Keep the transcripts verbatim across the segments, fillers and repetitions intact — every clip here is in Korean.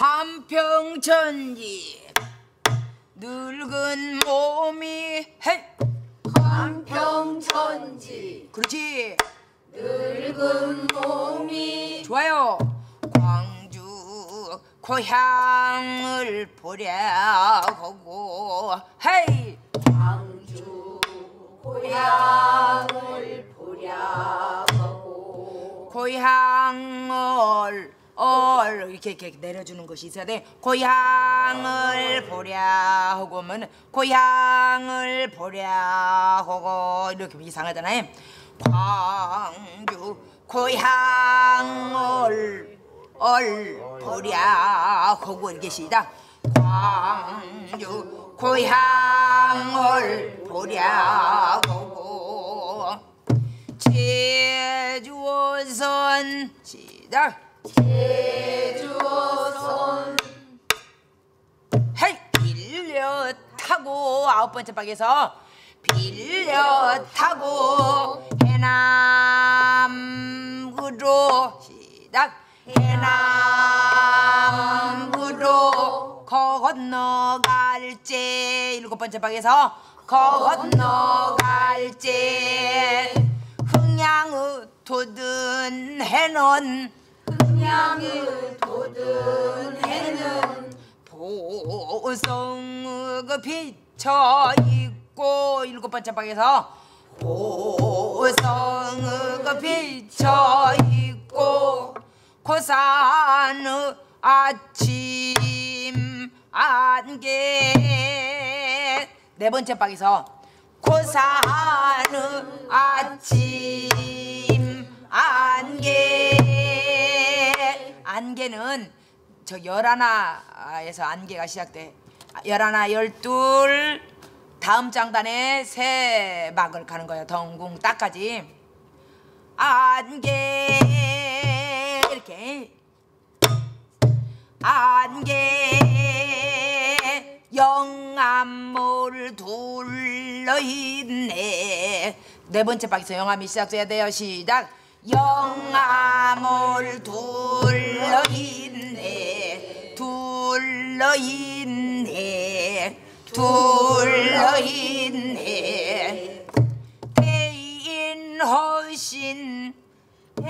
한평천지 늙은 몸이 헷 한평천지 그렇지 늙은 몸이 좋아요. 광주 고향을 보려고 헤이 광주 고향을 보려고 고향을 얼 이렇게 이렇게 내려주는 것이 있어야 돼. 고향을 보려고 하면 고향을 보려고 이렇게 이상하잖아요. 광주 고향을 얼 보려고 이렇게 시작. 광주 고향을 보려고 제주어선 시작. 제주어선 헤이 빌려 타고 아홉 번째 박에서 빌려 타고 해남으로 시작 해남으로 건너갈지 일곱 번째 박에서 건너갈지 흥양의 돋은 해는 흥양의 돋은 해는 보성의 비쳐 있고 일곱 번째 방에서 보성의 비쳐 있고 고산의 아침 안개 네 번째 방에서 고산의 아침 안개 안개는 저 열하나에서 안개가 시작돼. 열하나 열둘 다음 장단에 새 막을 가는 거예요. 덩궁 딱까지 안개 이렇게 안개 영암을 둘러있네 네 번째 박에서 영암이 시작돼야 돼요. 시작 영암을 둘러있네 둘러있네 둘러있네 태인허신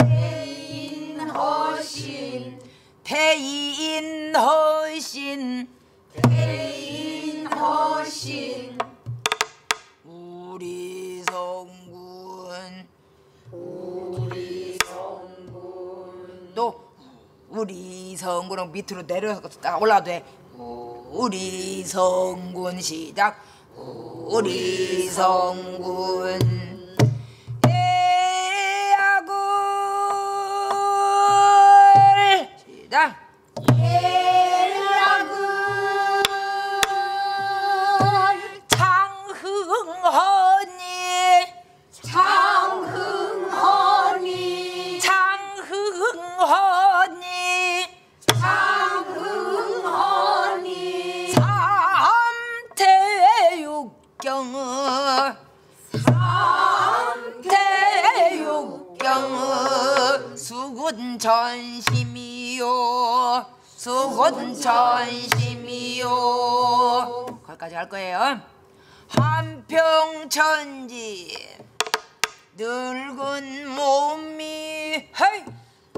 태인허신 태인허신 태인허신 우리 성군 우리 성군 또 우리 성군은 밑으로 내려서 딱 올라와도 돼. 우리 성군 시작 우리 성군 대야굴 시작 대야굴 장흥헌이 장흥 장흥헌이 장흥헌이 삼태육경의 삼태육경의 수군전심이요 수군전심이요 거기까지 할 거예요. 한평천지 늙은 몸이 헤이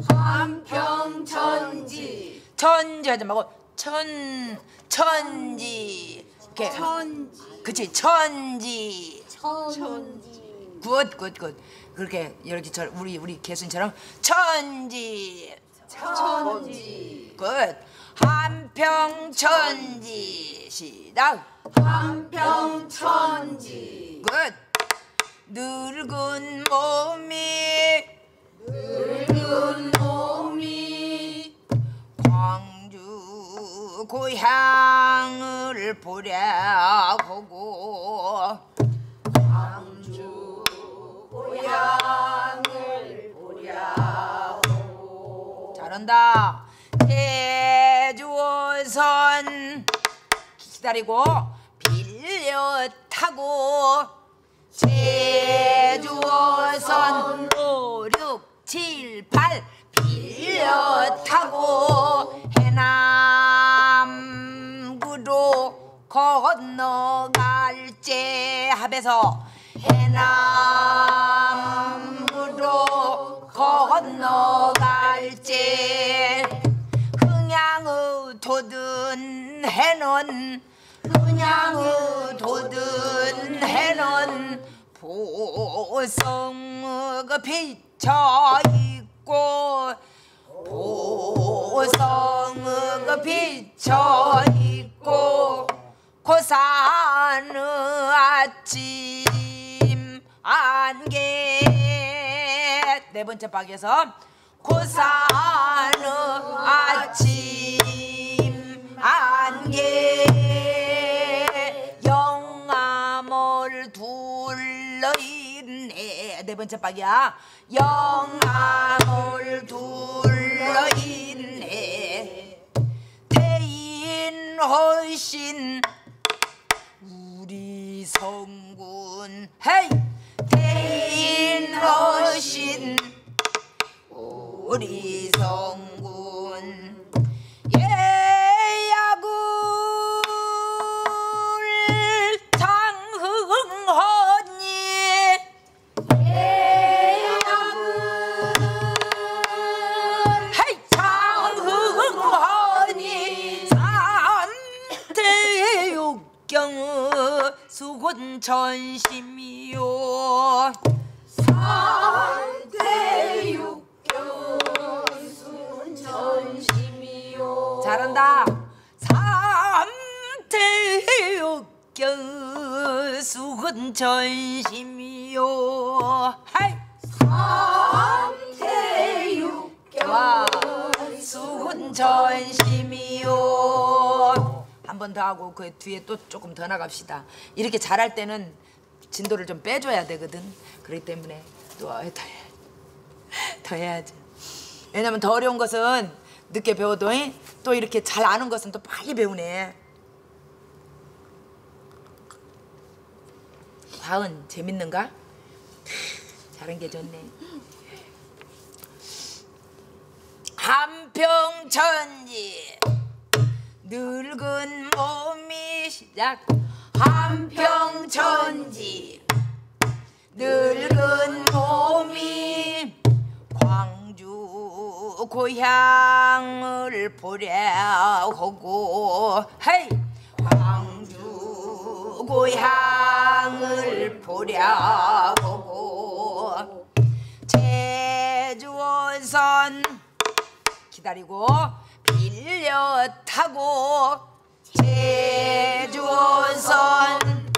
한평천지 천지 하지 말고 천 천지 이렇게 천지 그치 천지 천지 굿굿굿 그렇게 이렇게 저 우리 우리 개순처럼 천지 천지 굿 한평천지 시작 한평천지 굿 늙은 몸이 늙은 몸이 광주 고향을 보려고 광주 고향을 보려고 잘한다. 제주어선 기다리고 빌려 타고 제주어선 오, 육, 칠, 팔 빌려 타고 해나 해서 해남으로 건너갈지 흥양의 돋은 해는 흥양의 돋은 해는 보성의가 비쳐있고 보성의가 비쳐있고 고산의 아침 안개 네 번째 박에서 고산의 아침 안개 영암을 둘러있네 네 번째 박이야 영암을 둘러있네 대인허신 우리 성군 헤이 대인허신 우리 성군 예야굴 장흥헌이 예야굴 헤이 장흥헌이 산태육경은 수군천심이요 산태육경 수군천심이요 잘한다 산태육경 수군천심이요 하이 산태육경 수군천심이요 한 번 더 하고 그 뒤에 또 조금 더 나갑시다. 이렇게 잘할 때는 진도를 좀 빼줘야 되거든. 그렇기 때문에 또 더 해야지. 더 해야지. 왜냐면 더 어려운 것은 늦게 배워도 또 이렇게 잘 아는 것은 또 빨리 배우네. 과은 재밌는가? 잘한 게 좋네. 한평천지 늙은 몸이 시작 한평천지 늙은 몸이 광주 고향을 보려하고 헤이 광주 고향을 보려하고 제주원선 기다리고 빌려 타고 제주원선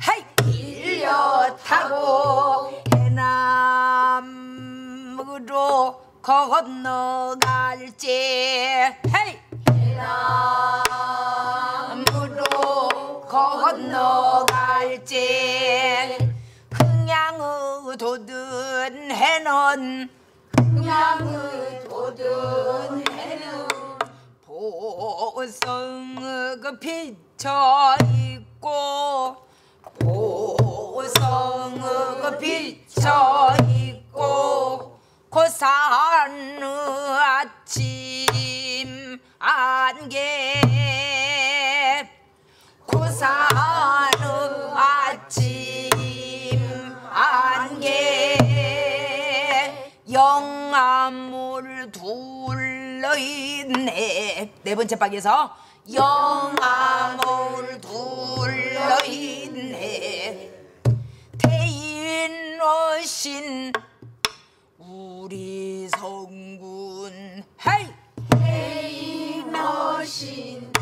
하이 빌려 타고 해남으로 건너갈지 헤이 해남으로 건너갈지 흥양의 돋은 해는 흥양의 돋은 해는 보성의가 비쳐있고 보성의가 비쳐있고 고산의 아침 안개 고산의 아침 안개 영암을 둘 둘러있네 네 번째 박에서 영암을 둘러있네 태인오신 우리 성군 헤이 태인오신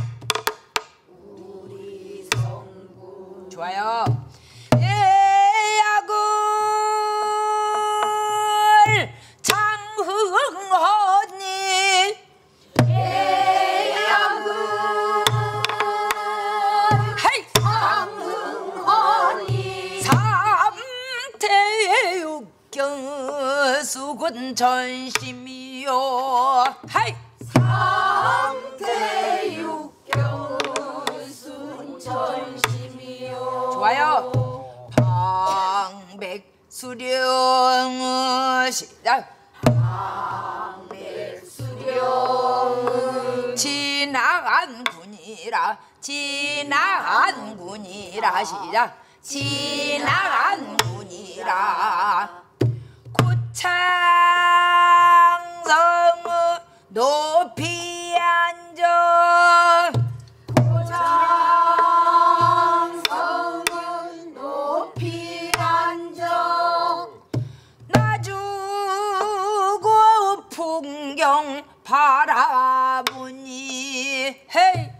우리 성군 좋아요 예야굴 장흥헌 수군천심이요 하이 산태육경 수군천심이요 좋아요 방백수령 시작 방백수령 지나간 군이라 지나간 군이라 시작 지나간 문이라 고창성은 높이 앉아 고창성은 높이 앉아 나주고 풍경 바라보니 헤이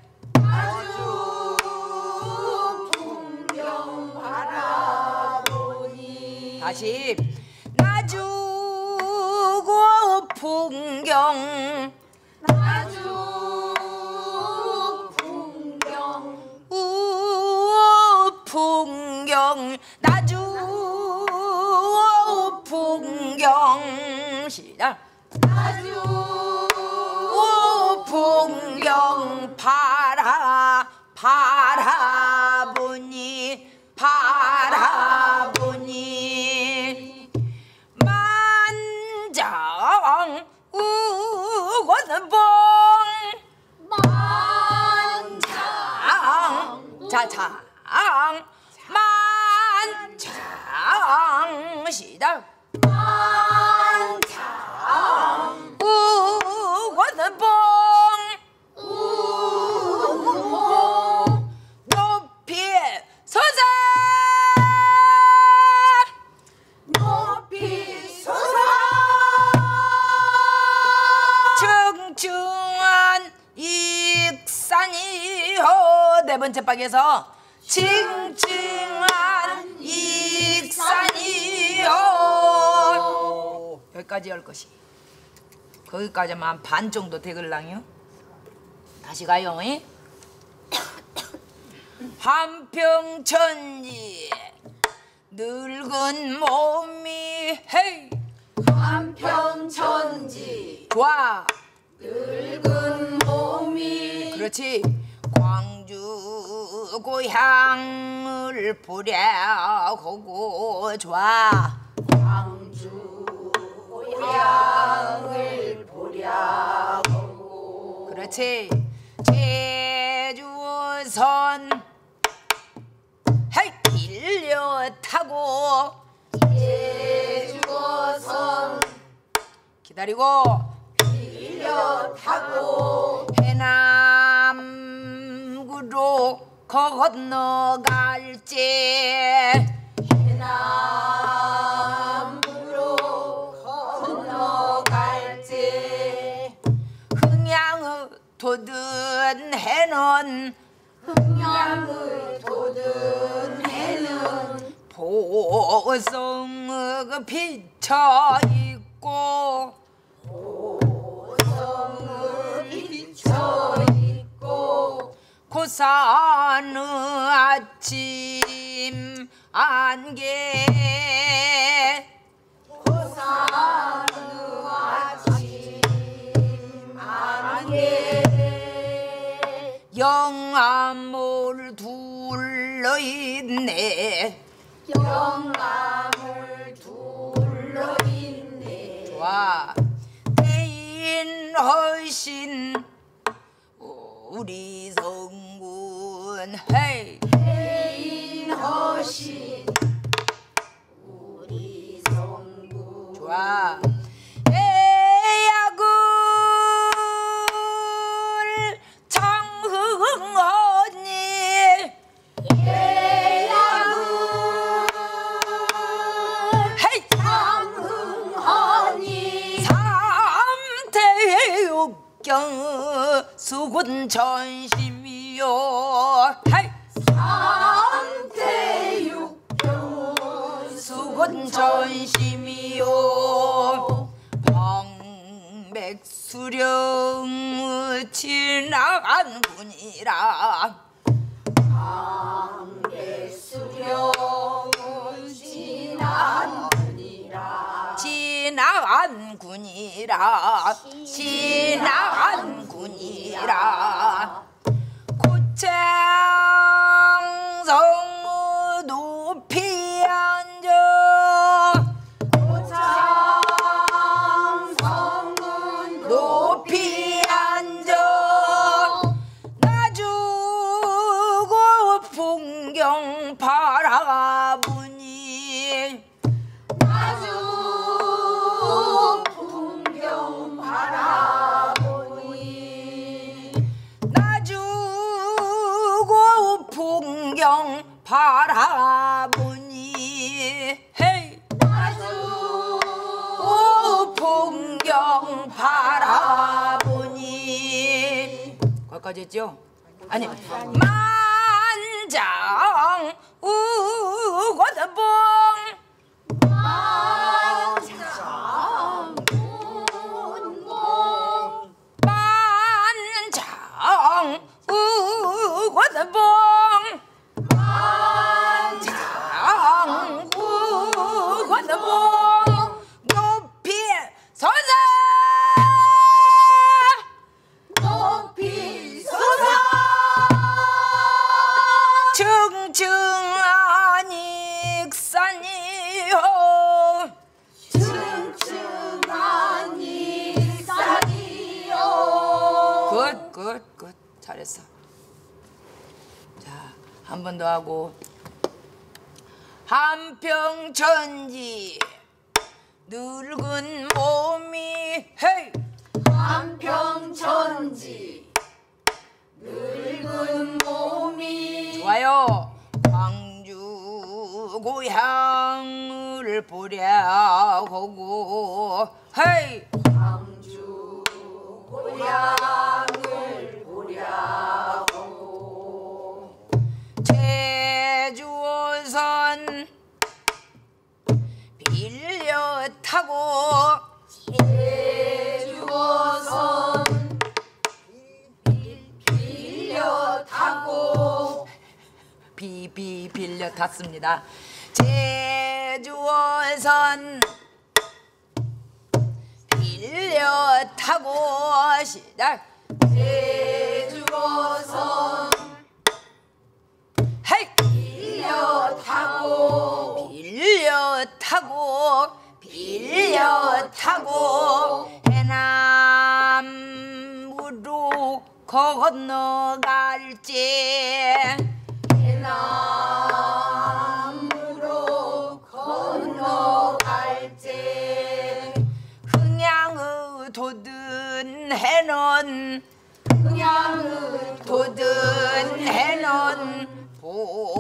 다시 나주고 풍경 나주 풍경 우 풍경 나주 풍경 시작 나주 풍경 바라 바라보니 바라보니 만장 만장 시작 만장 우원봉 우원봉 높이 솟아 높이 솟아 청중한 익산이요 네 번째 박에서 칭칭한 익산이요 여기까지 열 것이 거기까지만 반 정도 되글랑요 다시 가요 한평천지 늙은 몸이 헤이 한평천지 와 늙은 몸이 그렇지 광주 고향을 보랴하고 좋아 광주 고향을 보랴하고 그렇지 제주선 헤이 빌려 타고 제주선 기다리고 빌려 타고 해남 로 건너갈지 해남으로 건너갈지 흥양의 돋은 해는 흥양의 돋은 해는 보성의 비쳐있고 보성의 비쳐있고 고산의 아침 안개 고산의 아침 안개 영암을 둘러있네 영암을 둘러있네 좋아 대인 허신 우리 성군 헤이 대인 허신 우리 성군 좋아 해야굴 장흥 언니 해야굴 헤이 장흥 언니 삼태육경 수군 전심이요 삼태육교 수군 전심이요 방백수령 지나간 군이라 방백수령 지나간 군이라 지나간 군이라 지나간 군이라 고창성의 높이 앉아 고창성의 높이 앉아 나주고 풍경 바라 여기까지 했죠? 아니, 만장 우고드봉 만장 우고드봉 만장 우고드봉 굿굿굿 잘했어. 자, 한 번 더 하고. 한평천지 늙은 몸이 헤이. 한평천지 늙은 몸이 좋아요. 광주 고향을 보랴하고 헤이. 광주 고향 제주선 빌려 타고 제주선 빌려 타고 비비 빌려 탔습니다. 제주선 빌려 타고 시작. 제주선 헤이 빌려 타고 빌려 타고 빌려 타고 해남으로 건너갈지 해남으로 건너갈지 흥양의 돋은 해는 흥양의 돋은 해는 보성의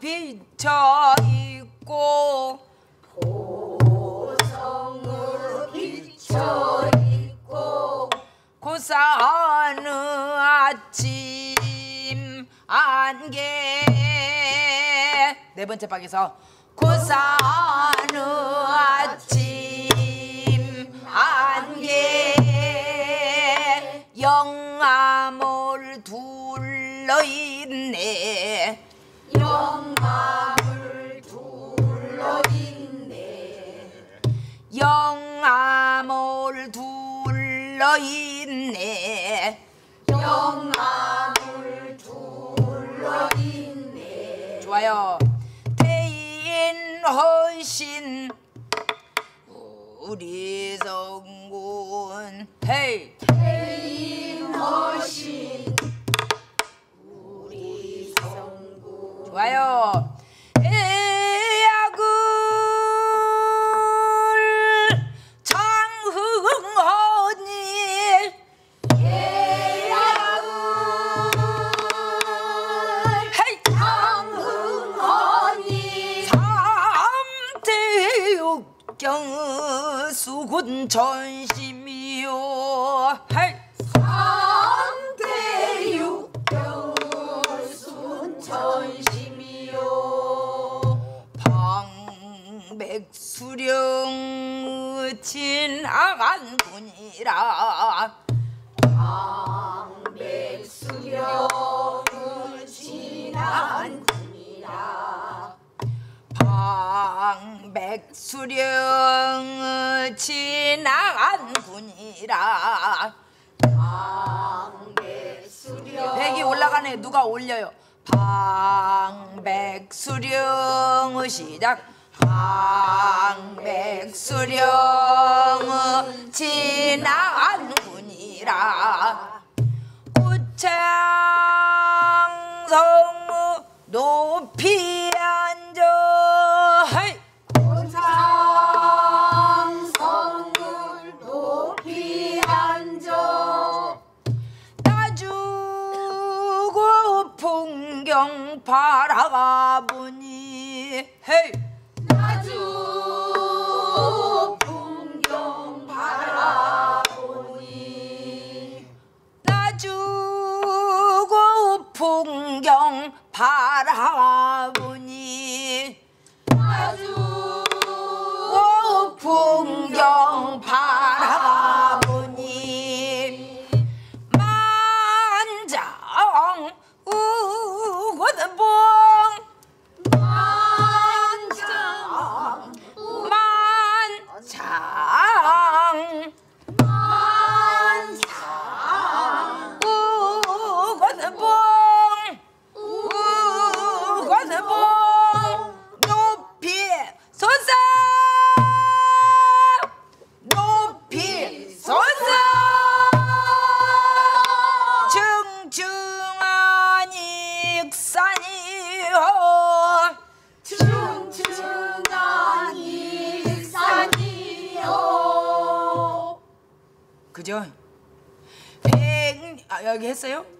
비쳐 있고 보성의 비쳐 있고 고사하는 아침 안개 네 번째 박에서 고사하는 아침 안개 영암을 둘러있네 영암을 둘러있네 영암을 둘러있네 영암을 둘러있네 좋아요. 대인허신 우리 성군 헤이 대인허신 우리 성군 좋아요. 예약을 장흥허니 예약을 헤이 장흥허니 삼태육경 수군 전심이요 헤이 삼대육경 수군 전심이요 방백수령 친한 군이라 방백수령 친한 군이라 방백수령 지나간 군이라 방백수령 백이 올라가네. 누가 올려요. 방백수령 시작 방백수령 지나간 군이라 고창성 높이 앉아 헤이 고창성을 높이 앉아 나주고 풍경 바라보니 헤이 나주고 풍경 바라보니 나 풍경 바라보니 아주 오, 풍경 바라보니 만장 우거든봉 만장 만장 그죠? 백, 아, 여기 했어요?